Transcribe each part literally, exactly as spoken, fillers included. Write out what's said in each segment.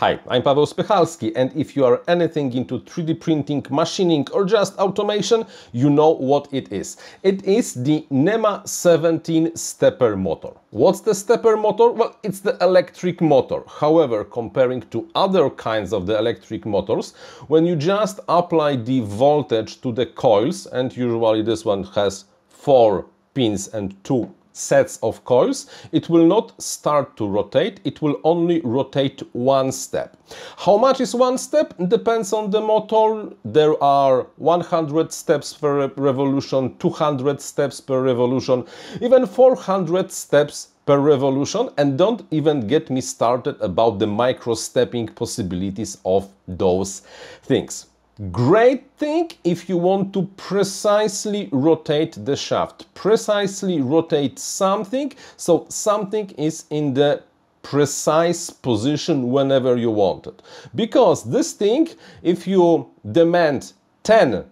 Hi, I'm Paweł Spychalski, and if you are anything into three D printing, machining or just automation, you know what it is. It is the NEMA seventeen stepper motor. What's the stepper motor? Well, it's the electric motor. However, comparing to other kinds of the electric motors, when you just apply the voltage to the coils, and usually this one has four pins and two sets of coils, it will not start to rotate, it will only rotate one step. How much is one step? Depends on the motor. There are one hundred steps per revolution, two hundred steps per revolution, even four hundred steps per revolution, and don't even get me started about the micro-stepping possibilities of those things. Great thing if you want to precisely rotate the shaft, precisely rotate something, so something is in the precise position whenever you want it. Because this thing, if you demand ten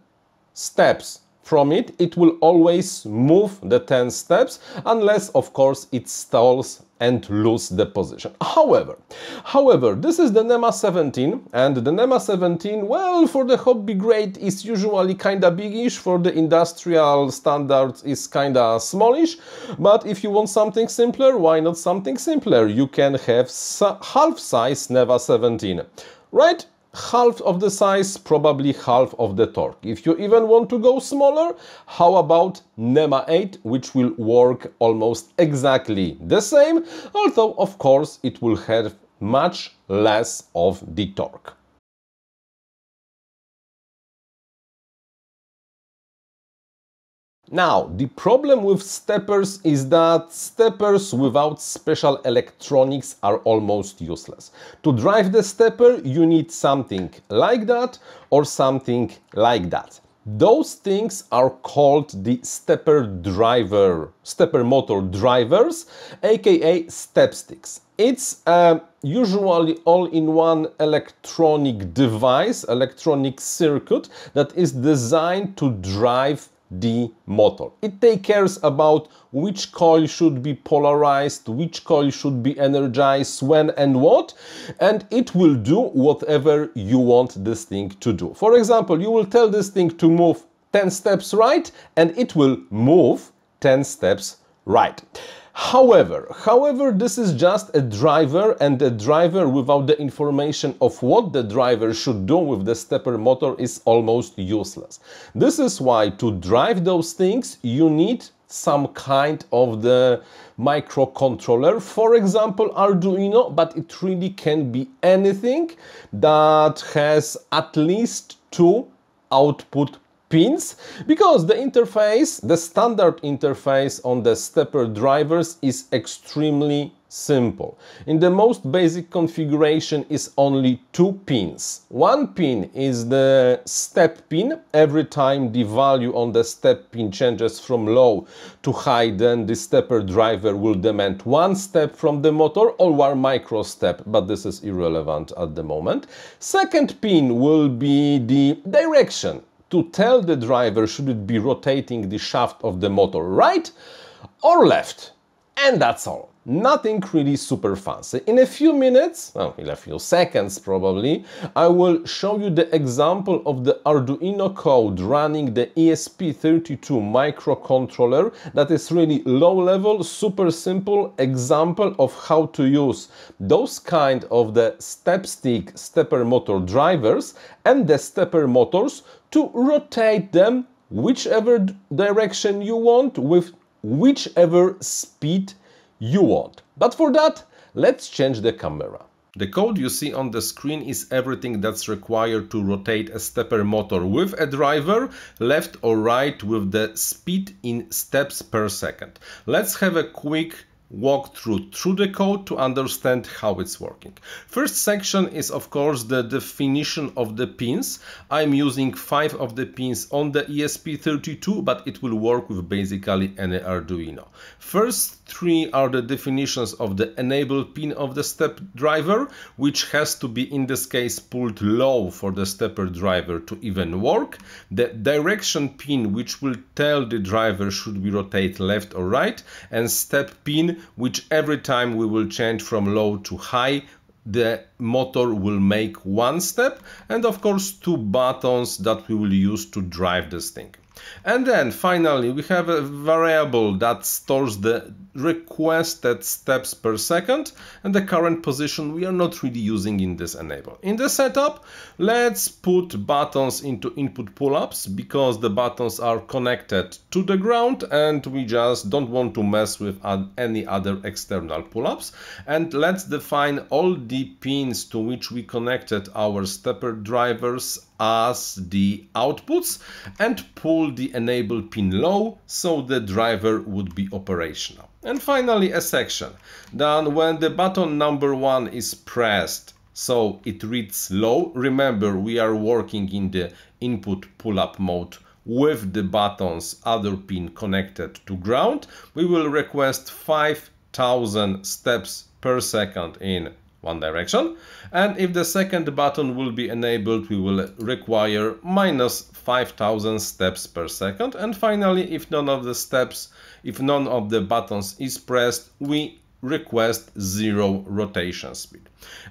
steps from it, it will always move the ten steps, unless of course it stalls and lose the position. However, however, this is the NEMA seventeen, and the NEMA seventeen, well, for the hobby grade is usually kinda biggish, for the industrial standards is kinda smallish, but if you want something simpler, why not something simpler? You can have half-size NEVA seventeen, right? Half of the size, probably half of the torque. If you even want to go smaller, how about NEMA eight, which will work almost exactly the same, although of course it will have much less of the torque. Now, the problem with steppers is that steppers without special electronics are almost useless. To drive the stepper, you need something like that or something like that. Those things are called the stepper driver, stepper motor drivers, aka step sticks. It's uh, usually all-in-one electronic device, electronic circuit that is designed to drive the motor. It takes care about which coil should be polarized, which coil should be energized, when and what, and it will do whatever you want this thing to do. For example, you will tell this thing to move ten steps right, and it will move ten steps right. However, however, this is just a driver, and a driver without the information of what the driver should do with the stepper motor is almost useless. This is why to drive those things you need some kind of the microcontroller, for example Arduino, but it really can be anything that has at least two output pins, because the interface, the standard interface on the stepper drivers is extremely simple. In the most basic configuration is only two pins. One pin is the step pin. Every time the value on the step pin changes from low to high, then the stepper driver will demand one step from the motor or one micro step, but this is irrelevant at the moment. Second pin will be the direction, to tell the driver should it be rotating the shaft of the motor right or left. And that's all. Nothing really super fancy. In a few minutes, well, in a few seconds probably, I will show you the example of the Arduino code running the E S P thirty-two microcontroller. That is really low level, super simple example of how to use those kind of the step stick stepper motor drivers and the stepper motors to rotate them whichever direction you want with whichever speed you want. But for that, let's change the camera. The code you see on the screen is everything that's required to rotate a stepper motor with a driver, left or right, with the speed in steps per second. Let's have a quick walkthrough through the code to understand how it's working. First section is of course the definition of the pins. I'm using five of the pins on the E S P thirty-two, but it will work with basically any Arduino. First three are the definitions of the enable pin of the step driver, which has to be in this case pulled low for the stepper driver to even work. The direction pin, which will tell the driver should we rotate left or right, and step pin, which every time we will change from low to high the motor will make one step, and of course two buttons that we will use to drive this thing. And then finally we have a variable that stores the requested steps per second and the current position we are not really using in this enable. In the setup, let's put buttons into input pull-ups because the buttons are connected to the ground and we just don't want to mess with any other external pull-ups. And let's define all the pins to which we connected our stepper drivers as the outputs and pull the enable pin low so the driver would be operational. And finally a section. Then when the button number one is pressed, so it reads low, remember we are working in the input pull-up mode with the button's other pin connected to ground, we will request five thousand steps per second in one direction, and if the second button will be enabled, we will require minus five thousand steps per second. And finally, if none of the steps, if none of the buttons is pressed, we request zero rotation speed.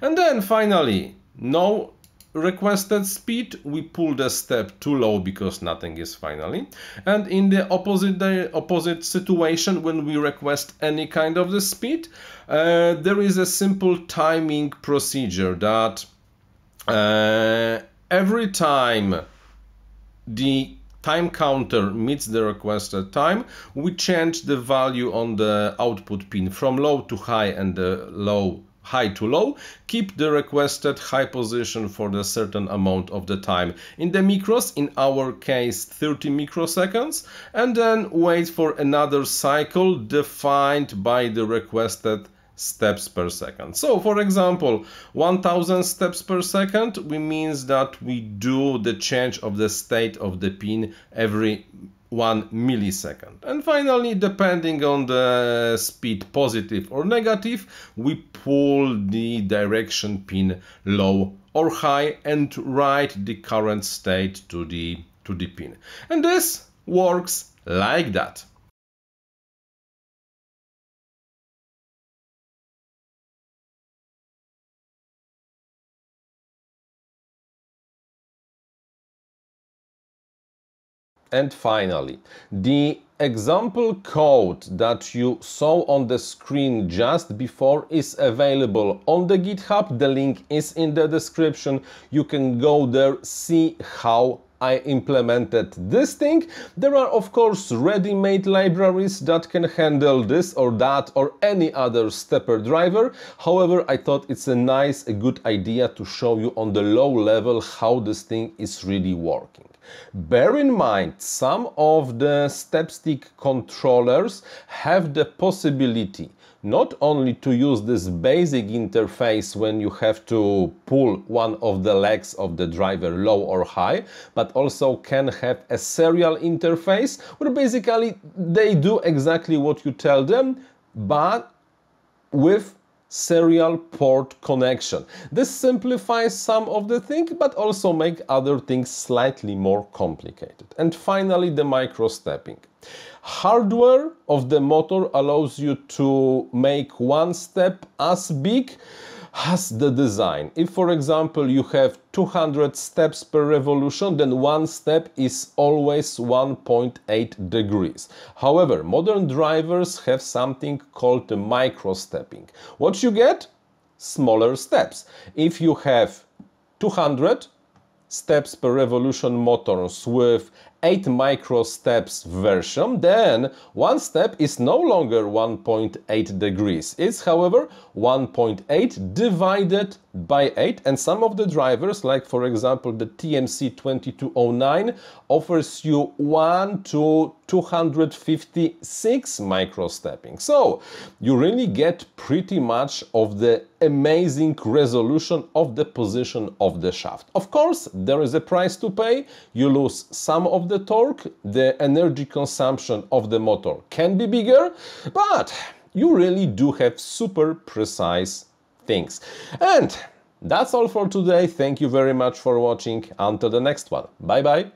And then finally, no requested speed, we pull the step too low because nothing is finally. And in the opposite the opposite situation, when we request any kind of the speed, uh, there is a simple timing procedure that uh, every time the time counter meets the requested time, we change the value on the output pin from low to high and the low high to low, keep the requested high position for the certain amount of the time. In the micros, in our case thirty microseconds, and then wait for another cycle defined by the requested steps per second. So for example, one thousand steps per second, we means that we do the change of the state of the pin every one millisecond. And finally, depending on the speed, positive or negative, we pull the direction pin low or high and write the current state to the to the pin. And this works like that. And finally, the example code that you saw on the screen just before is available on the GitHub. The link is in the description. You can go there, see how I implemented this thing. There are of course ready-made libraries that can handle this or that or any other stepper driver. However, I thought it's a nice, a good idea to show you on the low level how this thing is really working. Bear in mind, some of the stepstick controllers have the possibility not only to use this basic interface when you have to pull one of the legs of the driver low or high, but also can have a serial interface where basically they do exactly what you tell them, but with serial port connection. This simplifies some of the things, but also make other things slightly more complicated. And finally, the microstepping. Hardware of the motor allows you to make one step as big as the design. If, for example, you have two hundred steps per revolution, then one step is always one point eight degrees. However, modern drivers have something called the micro-stepping. What you get? Smaller steps. If you have two hundred steps per revolution motors with eight micro steps version, then one step is no longer one point eight degrees. It's however one point eight divided by eight, and some of the drivers, like for example the T M C twenty-two oh nine, offers you one to two hundred fifty-six micro stepping. So you really get pretty much of the amazing resolution of the position of the shaft. Of course, there is a price to pay. You lose some of the torque, the energy consumption of the motor can be bigger, but you really do have super precise things. And that's all for today. Thank you very much for watching. Until the next one. Bye bye.